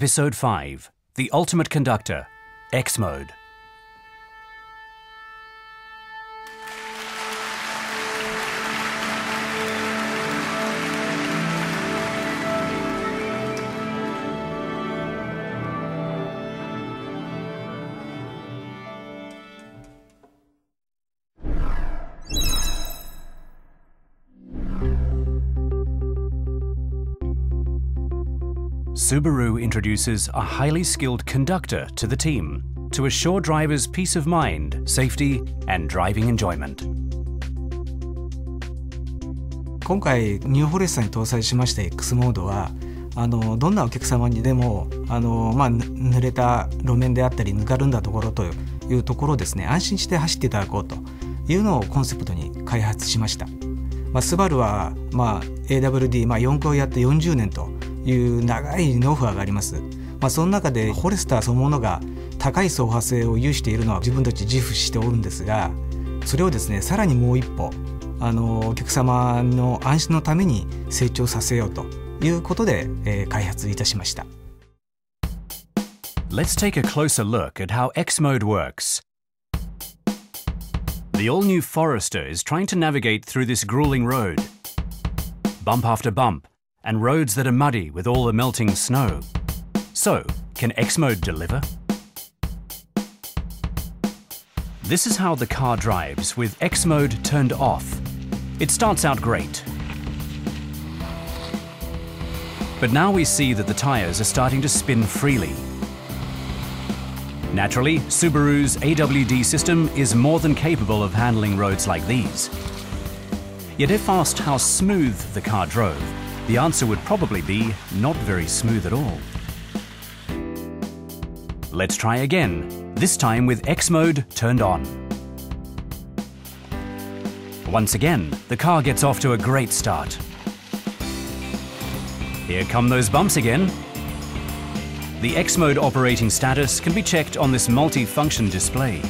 Episode 5 The Ultimate Conductor X-Mode。Subaru introduces a highly skilled conductor to the team to assure drivers peace of mind, safety, and driving enjoyment。今回ニューフォレスタに搭載しました X モードはどんなお客様にでも濡れた路面であったりぬかるんだところというところをですね、安心して走っていただこうというのをコンセプトに開発しました。スバルはAWD、4駆をやって40年という長いノウハウがあります。その中でフォレスターそのものが高い走破性を有しているのは自分たち自負しておるんですが、それをですね、さらにもう一歩お客様の安心のために成長させようということで、開発いたしました。Let's take a closer look at how X-Mode works. The all-new Forester is trying to navigate through this grueling road, bump after bump.And roads that are muddy with all the melting snow. So, can X-Mode deliver? This is how the car drives with X-Mode turned off. It starts out great. But now we see that the tyres are starting to spin freely. Naturally, Subaru's AWD system is more than capable of handling roads like these. Yet if asked how smooth the car drove,The answer would probably be not very smooth at all. Let's try again, this time with X-Mode turned on. Once again, the car gets off to a great start. Here come those bumps again. The X-Mode operating status can be checked on this multi-function display.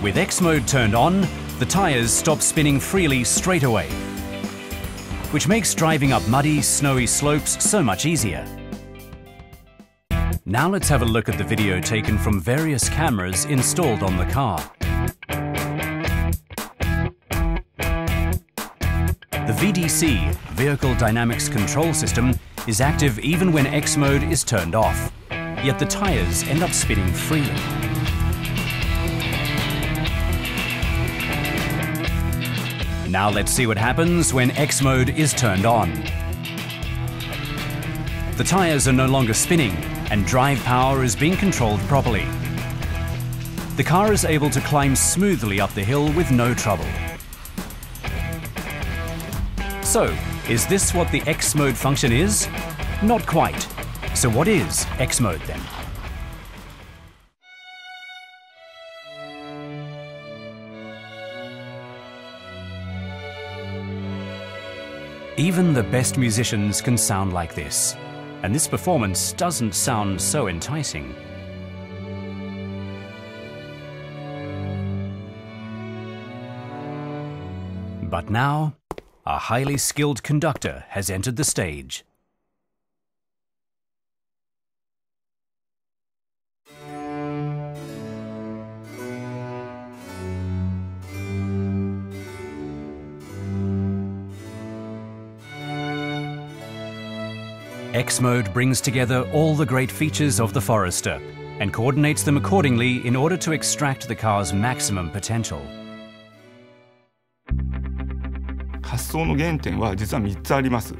With X-Mode turned on, the tyres stop spinning freely straight away.Which makes driving up muddy, snowy slopes so much easier. Now let's have a look at the video taken from various cameras installed on the car. The VDC, Vehicle Dynamics Control System, is active even when X-Mode is turned off, yet the tyres end up spinning freely.Now let's see what happens when X-Mode is turned on. The tyres are no longer spinning and drive power is being controlled properly. The car is able to climb smoothly up the hill with no trouble. So, is this what the X-Mode function is? Not quite. So what is X-Mode then?Even the best musicians can sound like this, and this performance doesn't sound so enticing. But now, a highly skilled conductor has entered the stage. X-Mode brings together all the great features of the Forester and coordinates them accordingly in order to extract the car's maximum potential. 発想の原点は実は3つあります。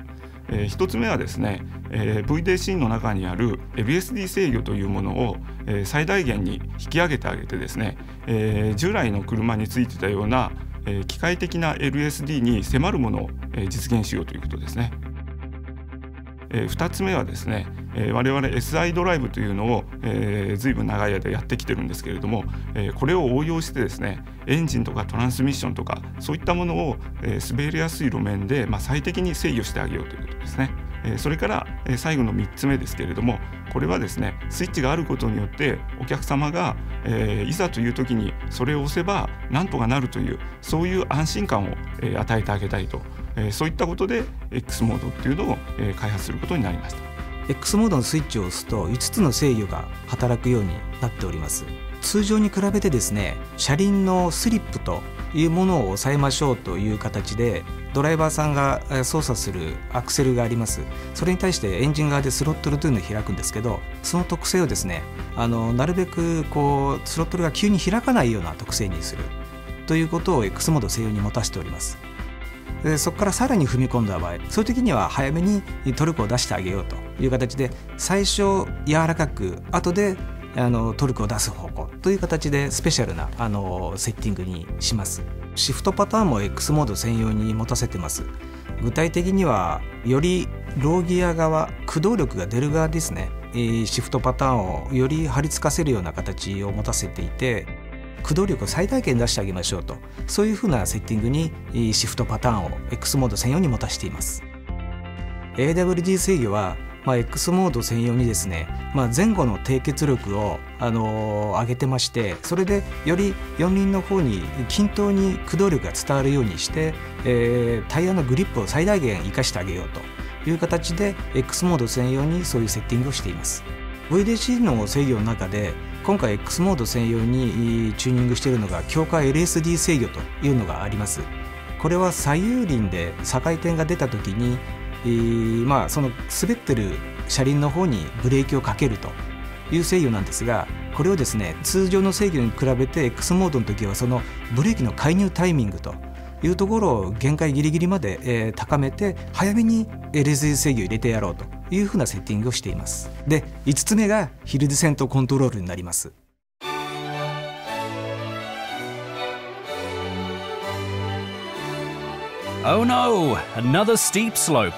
1つ目はですね、VDC の中にある LSD 制御というものを最大限に引き上げてあげてですね、従来の車についてたような機械的な LSD に迫るものを実現しようということですね。2つ目はですね、我々 SI ドライブというのを随分長い間やってきてるんですけれども、これを応用してですね、エンジンとかトランスミッションとかそういったものを滑りやすい路面で最適に制御してあげようということですね。それから最後の3つ目ですけれども、これはですね、スイッチがあることによってお客様がいざという時にそれを押せばなんとかなるという、そういう安心感を与えてあげたいとそういったことで X モードっていうのを開発することになりました。 X モードのスイッチを押すと5つの制御が働くようになっております。通常に比べてですね、車輪のスリップというものを抑えましょうという形でドライバーさんが操作するアクセルがあります。それに対してエンジン側でスロットルというのを開くんですけど、その特性をですね、なるべくこうスロットルが急に開かないような特性にするということを X モード専用に持たせております。でそこからさらに踏み込んだ場合、そういう時には早めにトルクを出してあげようという形で、最初柔らかく後でトルクを出す方向という形でスペシャルなセッティングにします。シフトパターンも X モード専用に持たせてます。具体的にはよりローギア側、駆動力が出る側ですね、シフトパターンをより張り付かせるような形を持たせていて、駆動力を最大限出してあげましょうと、そういうふうなセッティングにシフトパターンを X モード専用に持たせています。 AWD 制御はX モード専用にですね、前後の低血力を上げてまして、それでより四輪の方に均等に駆動力が伝わるようにして、タイヤのグリップを最大限生かしてあげようという形で X モード専用にそういうセッティングをしています。 VDC の制御の中で今回 X モード専用にチューニングしているのが強化 LSD 制御というのがあります。これは左右輪で境点が出た時にその滑ってる車輪の方にブレーキをかけるという制御なんですが、これをですね、通常の制御に比べて X モードの時はそのブレーキの介入タイミングというところを限界ギリギリまで、高めて早めに LSD 制御を入れてやろうというふうなセッティングをしています。で、5つ目がヒルディセントコントロールになります。Oh no! Another steep slope.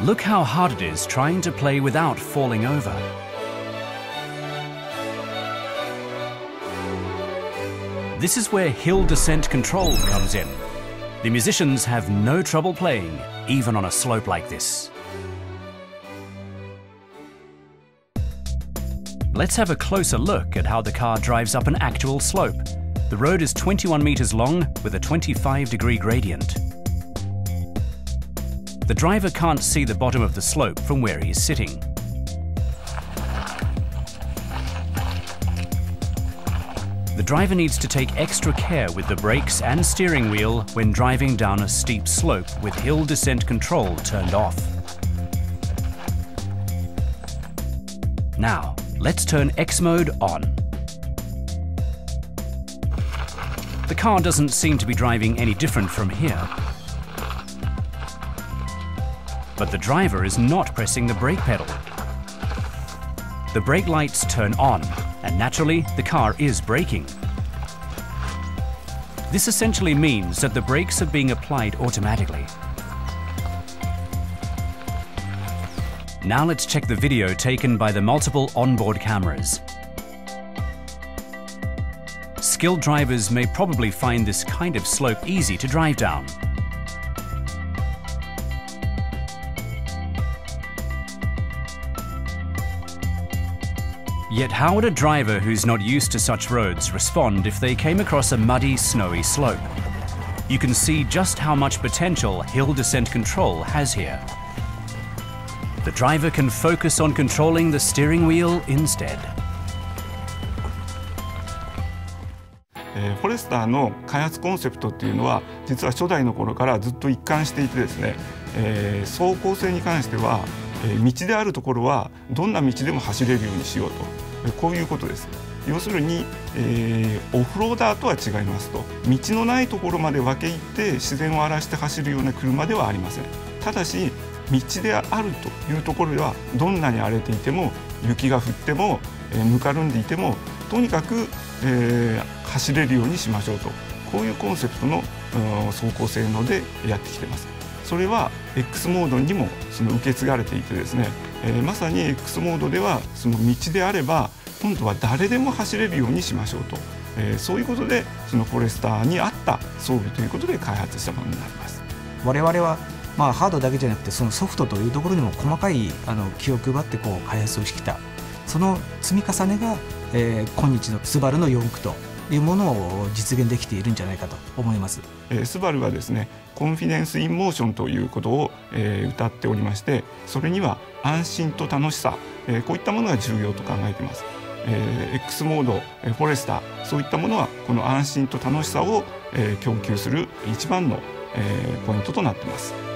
Look how hard it is trying to play without falling over. This is where hill descent control comes in. The musicians have no trouble playing, even on a slope like this. Let's have a closer look at how the car drives up an actual slope. The road is 21 meters long with a 25-degree gradient. The driver can't see the bottom of the slope from where he is sitting. The driver needs to take extra care with the brakes and steering wheel when driving down a steep slope with hill descent control turned off. Now, let's turn X-Mode on. The car doesn't seem to be driving any different from here. But the driver is not pressing the brake pedal. The brake lights turn on, and naturally, the car is braking. This essentially means that the brakes are being applied automatically. Now let's check the video taken by the multiple onboard cameras. Skilled drivers may probably find this kind of slope easy to drive down. Yet how would a driver who's not used to such roads respond if they came across a muddy, snowy slope? You can see just how much potential hill descent control has here. The driver can focus on controlling the steering wheel instead. Forester の開発コンセプトっていうのは実は初代の頃からずっと一貫していてですね、走行性に関しては道であるところはどんな道でも走れるようにしようと、こういうことです。要するに、オフローダーとは違いますと、道のないところまで分け入って自然を荒らして走るような車ではありません。ただし道であるというところではどんなに荒れていても、雪が降っても、ぬかるんでいても、とにかく、走れるようにしましょうと、こういうコンセプトの走行性能でやってきてます。それは X モードにもその受け継がれていてですね、まさに X モードではその道であれば今度は誰でも走れるようにしましょうと、そういうことでそのフォレスターに合った装備ということで開発したものになります。我々はハードだけじゃなくて、そのソフトというところにも細かい気を配って開発をしてきた、その積み重ねが今日のSubaruの4駆というものを実現できているんじゃないかと思います。スバルはですね、コンフィデンス・イン・モーションということを謳っておりまして、それには安心と楽しさ、こういったものが重要と考えています。X モード、Forester、そういったものはこの安心と楽しさを供給する一番のポイントとなっています。